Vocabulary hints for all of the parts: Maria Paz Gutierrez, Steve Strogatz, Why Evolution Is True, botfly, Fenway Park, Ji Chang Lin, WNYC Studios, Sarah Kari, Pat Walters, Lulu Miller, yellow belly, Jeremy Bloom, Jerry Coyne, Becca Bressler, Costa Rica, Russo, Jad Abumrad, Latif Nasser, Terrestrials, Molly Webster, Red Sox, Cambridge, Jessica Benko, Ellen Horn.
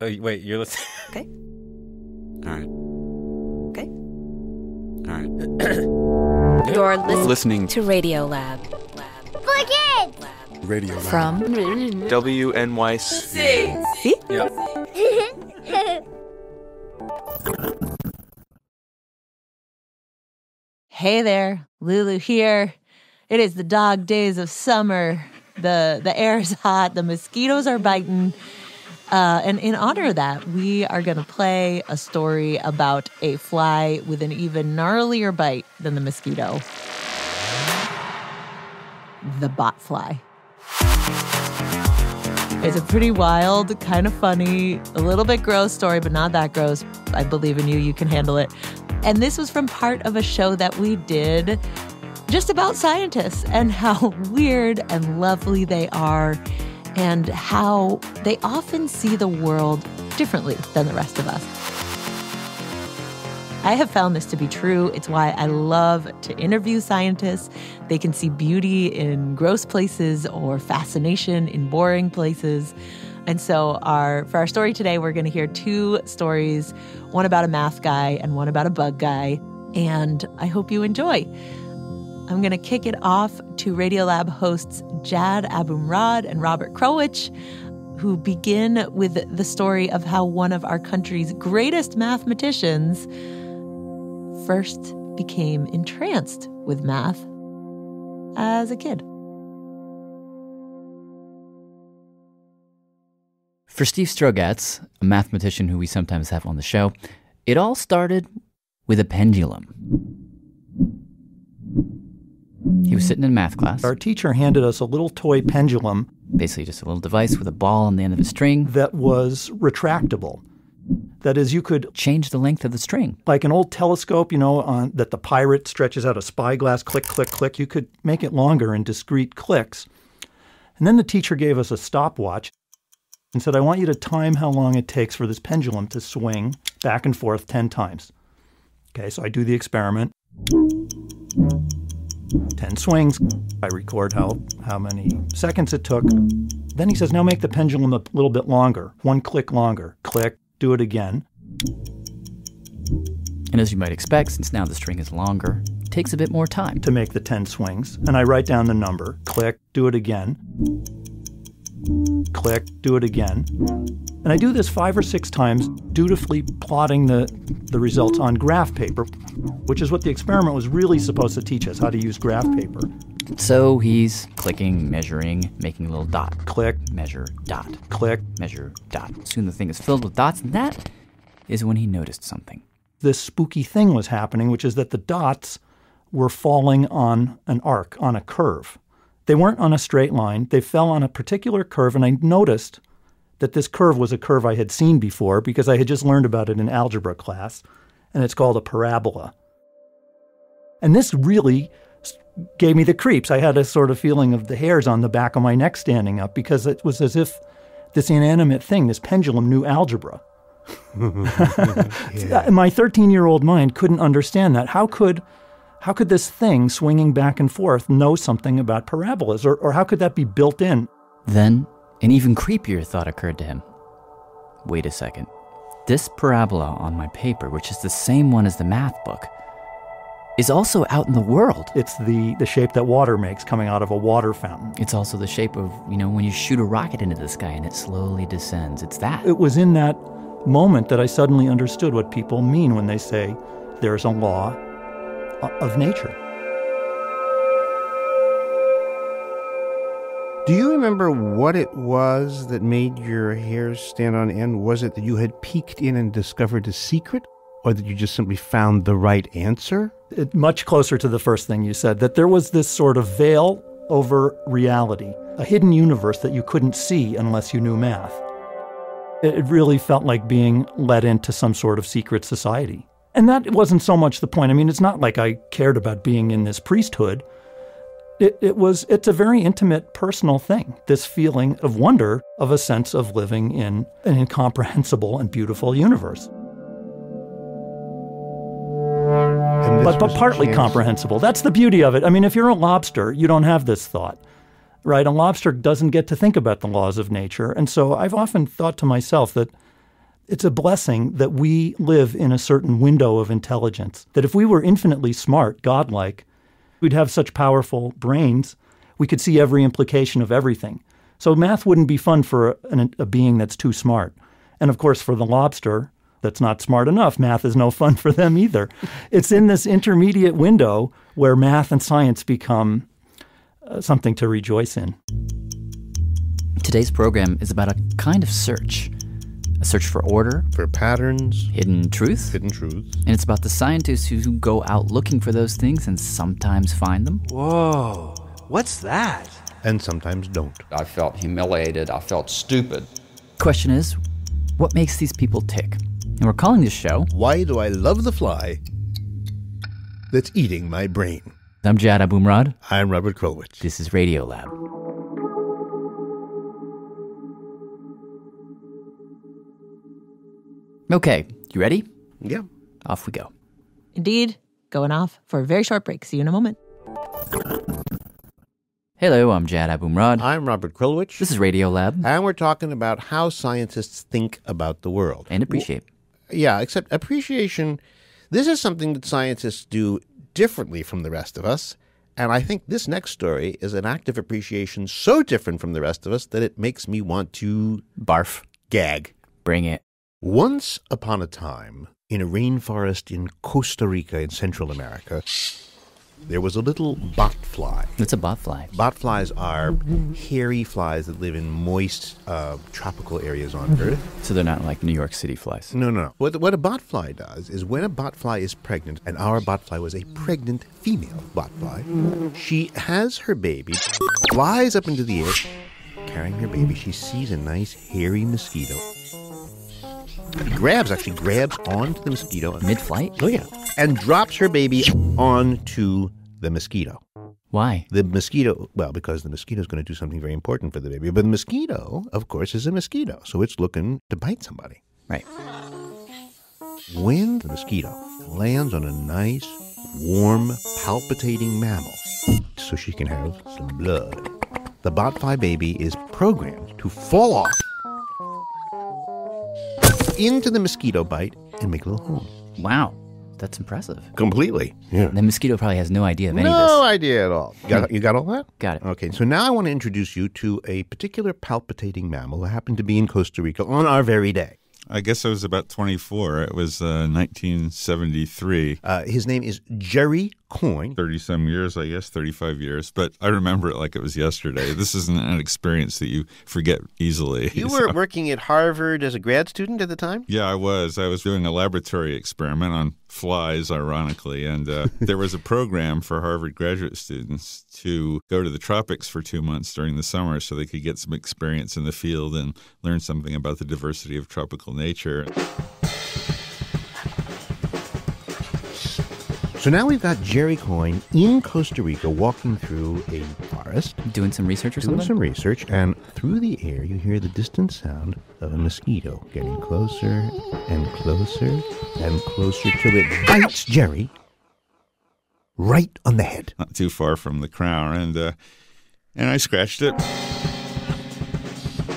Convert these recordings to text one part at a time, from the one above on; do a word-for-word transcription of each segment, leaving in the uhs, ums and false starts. Oh, wait, you're listening. Okay. All right. Okay. All right. You're listen- listening to Radiolab. For kids! Radiolab. From W N Y C. See? Yep. Hey there, Lulu here. It is the dog days of summer. The, the air is hot. The mosquitoes are biting. Uh, and in honor of that, we are going to play a story about a fly with an even gnarlier bite than the mosquito. The botfly. It's a pretty wild, kind of funny, a little bit gross story, but not that gross. I believe in you. You can handle it. And this was from part of a show that we did just about scientists and how weird and lovely they are, and how they often see the world differently than the rest of us. I have found this to be true. It's why I love to interview scientists. They can see beauty in gross places or fascination in boring places. And so our, for our story today, we're going to hear two stories, one about a math guy and one about a bug guy. And I hope you enjoy. I'm going to kick it off to Radiolab hosts Jad Abumrad and Robert Krulwich, who begin with the story of how one of our country's greatest mathematicians first became entranced with math as a kid. For Steve Strogatz, a mathematician who we sometimes have on the show, it all started with a pendulum. He was sitting in math class. Our teacher handed us a little toy pendulum. Basically just a little device with a ball on the end of a string. That was retractable. That is, you could change the length of the string. Like an old telescope, you know, on, that the pirate stretches out a spyglass, click, click, click. You could make it longer in discrete clicks. And then the teacher gave us a stopwatch and said, I want you to time how long it takes for this pendulum to swing back and forth ten times. Okay, so I do the experiment. ten swings. I record how, how many seconds it took. Then he says, now make the pendulum a little bit longer, one click longer. Click, do it again. And as you might expect, since now the string is longer, it takes a bit more time. To make the ten swings. And I write down the number. Click, do it again. Click, do it again. And I do this five or six times, dutifully plotting the, the results on graph paper, which is what the experiment was really supposed to teach us, how to use graph paper. So he's clicking, measuring, making a little dot. Click, measure, dot. Click, measure, dot. Soon the thing is filled with dots, and that is when he noticed something. This spooky thing was happening, which is that the dots were falling on an arc, on a curve. They weren't on a straight line. They fell on a particular curve, and I noticed that this curve was a curve I had seen before because I had just learned about it in algebra class, and it's called a parabola. And this really gave me the creeps. I had a sort of feeling of the hairs on the back of my neck standing up because it was as if this inanimate thing, this pendulum, knew algebra. Yeah. My thirteen-year-old mind couldn't understand that. How could... How could this thing swinging back and forth know something about parabolas, or, or how could that be built in? Then, an even creepier thought occurred to him. Wait a second. This parabola on my paper, which is the same one as the math book, is also out in the world. It's the, the shape that water makes coming out of a water fountain. It's also the shape of, you know, when you shoot a rocket into the sky and it slowly descends. It's that. It was in that moment that I suddenly understood what people mean when they say there's a law of nature. Do you remember what it was that made your hairs stand on end? Was it that you had peeked in and discovered a secret, or that you just simply found the right answer? It, much closer to the first thing you said, that there was this sort of veil over reality, a hidden universe that you couldn't see unless you knew math. It, it really felt like being let into some sort of secret society. And that wasn't so much the point. I mean, it's not like I cared about being in this priesthood. It, it was, it's a very intimate, personal thing, this feeling of wonder, of a sense of living in an incomprehensible and beautiful universe. And but but partly comprehensible. That's the beauty of it. I mean, if you're a lobster, you don't have this thought, right? A lobster doesn't get to think about the laws of nature. And so I've often thought to myself that It's a blessing that we live in a certain window of intelligence, that if we were infinitely smart, godlike, we'd have such powerful brains, we could see every implication of everything. So math wouldn't be fun for a, a being that's too smart. And of course, for the lobster that's not smart enough, math is no fun for them either. It's in this intermediate window where math and science become uh, something to rejoice in. Today's program is about a kind of search. A search for order. For patterns. Hidden truth. Hidden truth. And it's about the scientists who go out looking for those things and sometimes find them. Whoa, what's that? And sometimes don't. I felt humiliated. I felt stupid. Question is, what makes these people tick? And we're calling this show, Why Do I Love the Fly That's Eating My Brain? I'm Jad Abumrad. I'm Robert Krulwich. This is Radiolab. Okay, you ready? Yeah. Off we go. Indeed, going off for a very short break. See you in a moment. Hello, I'm Jad Abumrad. I'm Robert Krulwich. This is Radiolab. And we're talking about how scientists think about the world. And appreciate. Well, yeah, except appreciation, this is something that scientists do differently from the rest of us. And I think this next story is an act of appreciation so different from the rest of us that it makes me want to... barf. Gag. Bring it. Once upon a time, in a rainforest in Costa Rica in Central America, there was a little botfly. It's a botfly. Botflies are hairy flies that live in moist, uh, tropical areas on Earth. So they're not like New York City flies. No, no, no. What, what a botfly does is when a botfly is pregnant, and our botfly was a pregnant female botfly, she has her baby, flies up into the air, carrying her baby. She sees a nice, hairy mosquito. He grabs, actually grabs onto the mosquito. Mid-flight? Oh, yeah. And drops her baby onto the mosquito. Why? The mosquito, well, because the mosquito's going to do something very important for the baby. But the mosquito, of course, is a mosquito, so it's looking to bite somebody. Right. When the mosquito lands on a nice, warm, palpitating mammal, so she can have some blood, the botfly baby is programmed to fall off into the mosquito bite and make a little hole. Wow, that's impressive. Completely, yeah. The mosquito probably has no idea of any no of this. No idea at all. Got, you got all that? Got it. Okay, so now I want to introduce you to a particular palpitating mammal who happened to be in Costa Rica on our very day. I guess I was about twenty-four. It was uh, nineteen seventy-three. Uh, his name is Jerry Coyne. thirty-some years, I guess, thirty-five years. But I remember it like it was yesterday. This isn't an experience that you forget easily. You were so. working at Harvard as a grad student at the time? Yeah, I was. I was doing a laboratory experiment on flies, ironically. And uh, there was a program for Harvard graduate students to go to the tropics for two months during the summer so they could get some experience in the field and learn something about the diversity of tropical nature. So now we've got Jerry Coyne in Costa Rica walking through a forest. Doing some research or something? Doing some research, and through the air you hear the distant sound of a mosquito getting closer and closer and closer till it bites Jerry right on the head. Not too far from the crown, and, uh, and I scratched it.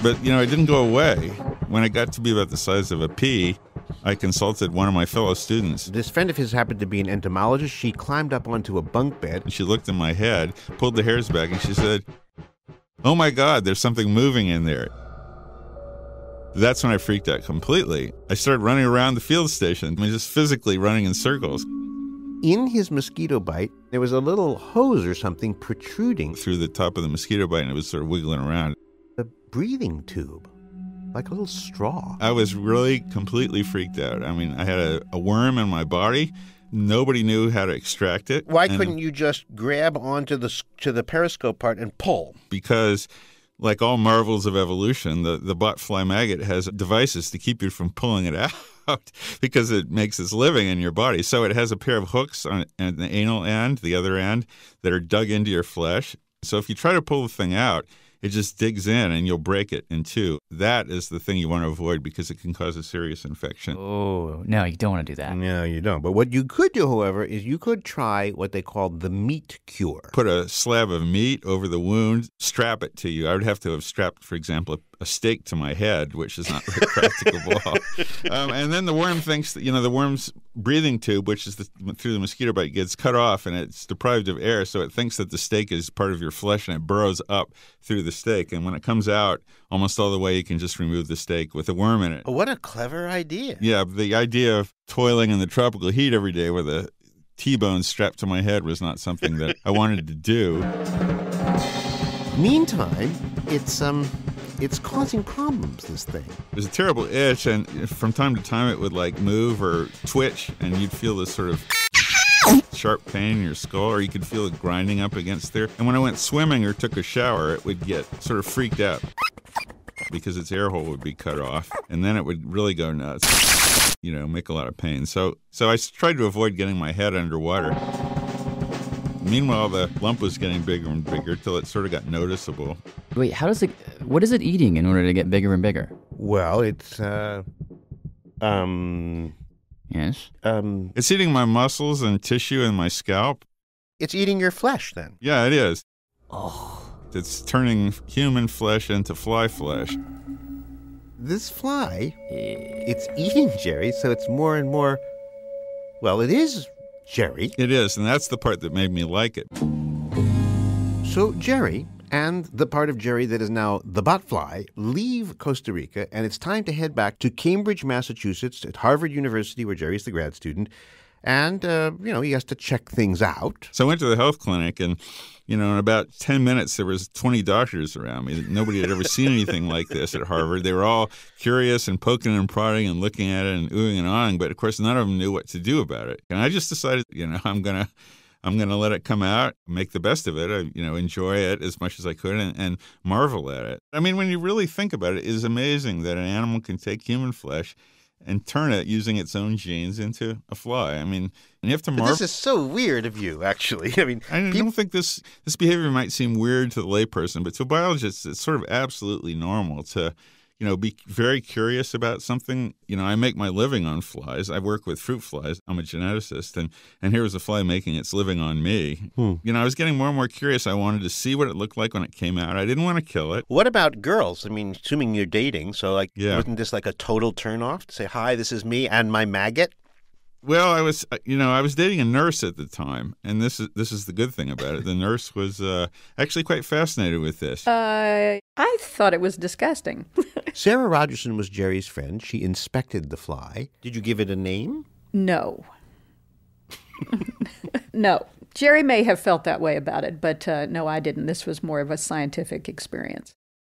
But, you know, it didn't go away. When it got to be about the size of a pea, I consulted one of my fellow students. This friend of his happened to be an entomologist. She climbed up onto a bunk bed. And she looked in my head, pulled the hairs back, and she said, "Oh my God, there's something moving in there." That's when I freaked out completely. I started running around the field station. I mean, just physically running in circles. In his mosquito bite, there was a little hose or something protruding through the top of the mosquito bite, and it was sort of wiggling around. A breathing tube. Like a little straw. I was really completely freaked out. I mean, I had a, a worm in my body. Nobody knew how to extract it. Why and couldn't you just grab onto the to the periscope part and pull? Because, like all marvels of evolution, the, the botfly maggot has devices to keep you from pulling it out. Because it makes its living in your body. So it has a pair of hooks on at the anal end, the other end, that are dug into your flesh. So if you try to pull the thing out, It just digs in and you'll break it in two. That is the thing you want to avoid because it can cause a serious infection. Oh, no, you don't want to do that. No, you don't. But what you could do, however, is you could try what they call the meat cure. Put a slab of meat over the wound, strap it to you. I would have to have strapped, for example, a steak to my head, which is not very practical at all. Um, and then the worm thinks that, you know, the worm's breathing tube, which is the, through the mosquito bite, gets cut off and it's deprived of air, so it thinks that the steak is part of your flesh and it burrows up through the steak. And when it comes out, almost all the way, you can just remove the steak with a worm in it. What a clever idea. Yeah, the idea of toiling in the tropical heat every day with a T-bone strapped to my head was not something that I wanted to do. Meantime, it's, um... it's causing problems, this thing. It was a terrible itch, and from time to time it would, like, move or twitch, and you'd feel this sort of sharp pain in your skull, or you could feel it grinding up against there. And when I went swimming or took a shower, it would get sort of freaked out because its air hole would be cut off, and then it would really go nuts, you know, make a lot of pain. So, so I tried to avoid getting my head underwater. Meanwhile, the lump was getting bigger and bigger till it sort of got noticeable. Wait, how does it, what is it eating in order to get bigger and bigger? Well, it's, uh, um... Yes? Um... It's eating my muscles and tissue and my scalp. It's eating your flesh, then? Yeah, it is. Oh. It's turning human flesh into fly flesh. This fly, it's eating Jerry, so it's more and more, well, it is Jerry. It is, and that's the part that made me like it. So Jerry, and the part of Jerry that is now the botfly, leave Costa Rica, and it's time to head back to Cambridge, Massachusetts, at Harvard University, where Jerry's the grad student, and, uh, you know, he has to check things out. So I went to the health clinic, and, you know, in about ten minutes, there was twenty doctors around me. Nobody had ever seen anything like this at Harvard. They were all curious and poking and prodding and looking at it and oohing and ahhing, but, of course, none of them knew what to do about it. And I just decided, you know, I'm going to I'm going to let it come out, make the best of it, I, you know, enjoy it as much as I could, and, and marvel at it. I mean, when you really think about it, it is amazing that an animal can take human flesh and turn it using its own genes into a fly. I mean, and you have to marvel. This is so weird of you, actually. I mean, I don't think this this behavior might seem weird to the layperson, but to a biologist, it's sort of absolutely normal to, you know, be very curious about something. You know, I make my living on flies. I work with fruit flies. I'm a geneticist, and, and here was a fly making its living on me. Hmm. You know, I was getting more and more curious. I wanted to see what it looked like when it came out. I didn't want to kill it. What about girls? I mean, assuming you're dating, so, like, yeah. Wasn't this like a total turnoff to say, hi, this is me and my maggot? Well, I was, you know, I was dating a nurse at the time, and this is this is the good thing about it. The nurse was uh, actually quite fascinated with this. Uh, I thought it was disgusting. Sarah Rogerson was Jerry's friend. She inspected the fly. Did you give it a name? No. No. Jerry may have felt that way about it, but uh, no, I didn't. This was more of a scientific experience.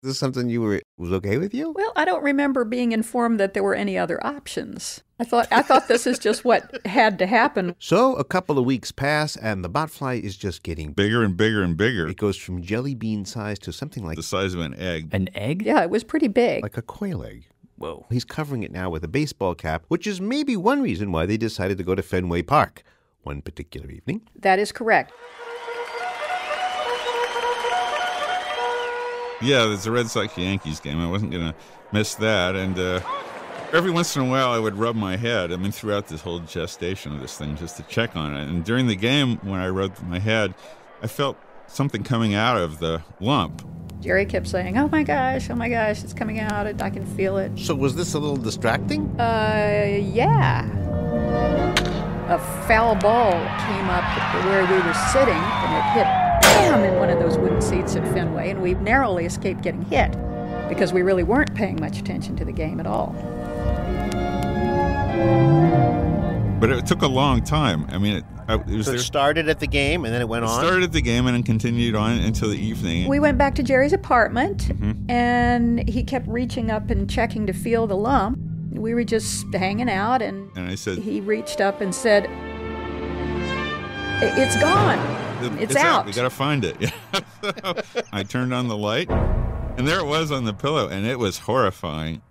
Is this something you were was okay with you? Well, I don't remember being informed that there were any other options. I thought I thought this is just what had to happen. So a couple of weeks pass, and the botfly is just getting bigger and bigger and bigger. It goes from jelly bean size to something like the size of an egg. An egg? Yeah, it was pretty big. Like a quail egg. Whoa. He's covering it now with a baseball cap, which is maybe one reason why they decided to go to Fenway Park one particular evening. That is correct. Yeah, there's a Red Sox Yankees game. I wasn't going to miss that. And uh, every once in a while, I would rub my head, I mean, throughout this whole gestation of this thing, just to check on it. And during the game, when I rubbed my head, I felt something coming out of the lump. Jerry kept saying, oh, my gosh, oh, my gosh, it's coming out. I can feel it. So was this a little distracting? Uh, yeah. A foul ball came up where we were sitting, and it hit in one of those wooden seats at Fenway, and we narrowly escaped getting hit because we really weren't paying much attention to the game at all. But it took a long time. I mean, it, I, it was so it there. started at the game, and then it went it on? It started at the game, and it continued on until the evening. We went back to Jerry's apartment, mm-hmm. and he kept reaching up and checking to feel the lump. We were just hanging out, and, and I said, he reached up and said, it's gone. It's, it's out. out. We got to find it. So I turned on the light, and there it was on the pillow, and it was horrifying.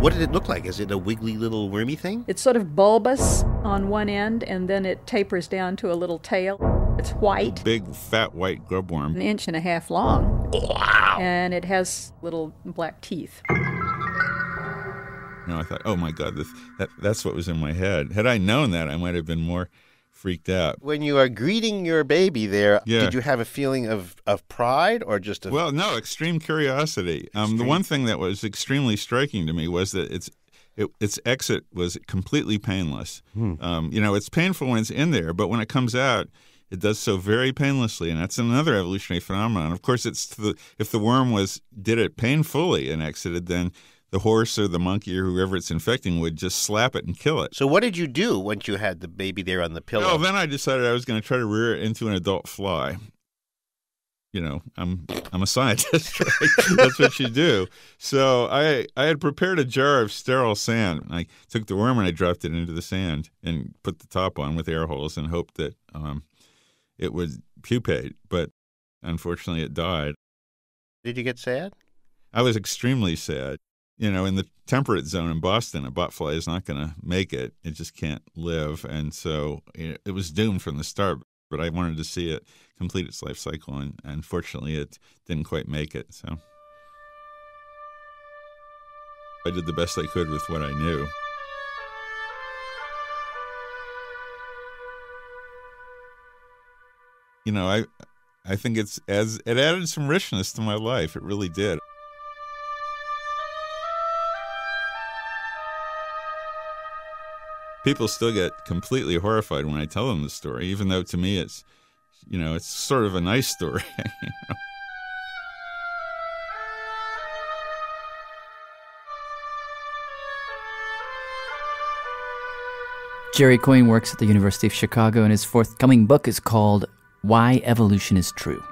What did it look like? Is it a wiggly little wormy thing? It's sort of bulbous on one end, and then it tapers down to a little tail. It's white. Big, fat, white grubworm. An inch and a half long. Wow. Wow. And it has little black teeth. No, I thought, oh my God, this, that, that's what was in my head. Had I known that, I might have been more freaked out. When you are greeting your baby there, yeah. did you have a feeling of, of pride or just a... Well, no, extreme curiosity. Extreme. Um, the one thing that was extremely striking to me was that it's... It, its exit was completely painless. Hmm. Um, you know, it's painful when it's in there, but when it comes out, it does so very painlessly, and that's another evolutionary phenomenon. Of course, it's the, if the worm was did it painfully and exited, then the horse or the monkey or whoever it's infecting would just slap it and kill it. So what did you do once you had the baby there on the pillow? Oh, then I decided I was going to try to rear it into an adult fly. You know, I'm I'm a scientist, right? That's what you do. So I I had prepared a jar of sterile sand. And I took the worm and I dropped it into the sand and put the top on with air holes and hoped that um, it would pupate. But unfortunately, it died. Did you get sad? I was extremely sad. You know, in the temperate zone in Boston, a botfly is not going to make it. It just can't live. And so it, it was doomed from the start. But I wanted to see it complete its life cycle, and unfortunately it didn't quite make it. So I did the best I could with what I knew. You know, I I think it's as it added some richness to my life. It really did. People still get completely horrified when I tell them the story, even though to me it's, you know, it's sort of a nice story. You know? Jerry Coyne works at the University of Chicago, and his forthcoming book is called Why Evolution is True.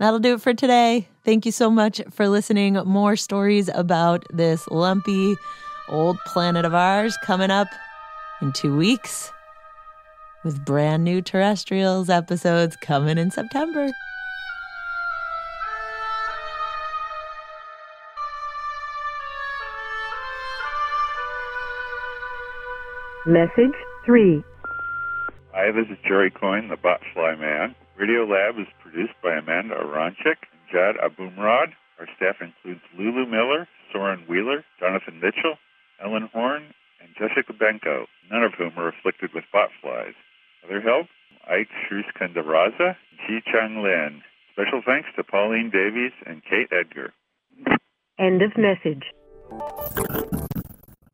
That'll do it for today. Thank you so much for listening. More stories about this lumpy old planet of ours coming up in two weeks with brand new Terrestrials episodes coming in September. Message three. Hi, this is Jerry Coyne, the Botfly Man. Radiolab is produced by Amanda Aronchik and Jad Abumrad. Our staff includes Lulu Miller, Soren Wheeler, Jonathan Mitchell, Ellen Horn, and Jessica Benko, none of whom are afflicted with botflies. Other help, Ike Shuskandaraza, Ji Chang Lin. Special thanks to Pauline Davies and Kate Edgar. End of message.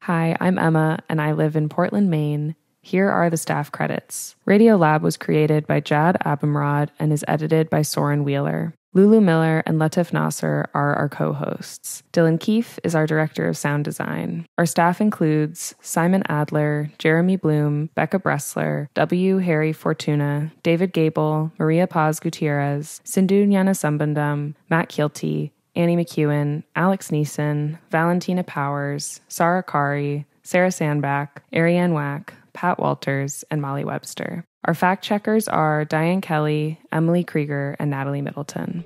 Hi, I'm Emma, and I live in Portland, Maine. Here are the staff credits. Radiolab was created by Jad Abumrad and is edited by Soren Wheeler. Lulu Miller and Latif Nasser are our co-hosts. Dylan Keefe is our director of sound design. Our staff includes Simon Adler, Jeremy Bloom, Becca Bressler, W. Harry Fortuna, David Gable, Maria Paz Gutierrez, Sindhu Gnanasambandan, Matt Kielty, Annie McEwen, Alex Neeson, Valentina Powers, Sarah Kari, Sarah Sandback, Ariane Wack, Pat Walters, and Molly Webster. Our fact checkers are Diane Kelly, Emily Krieger, and Natalie Middleton.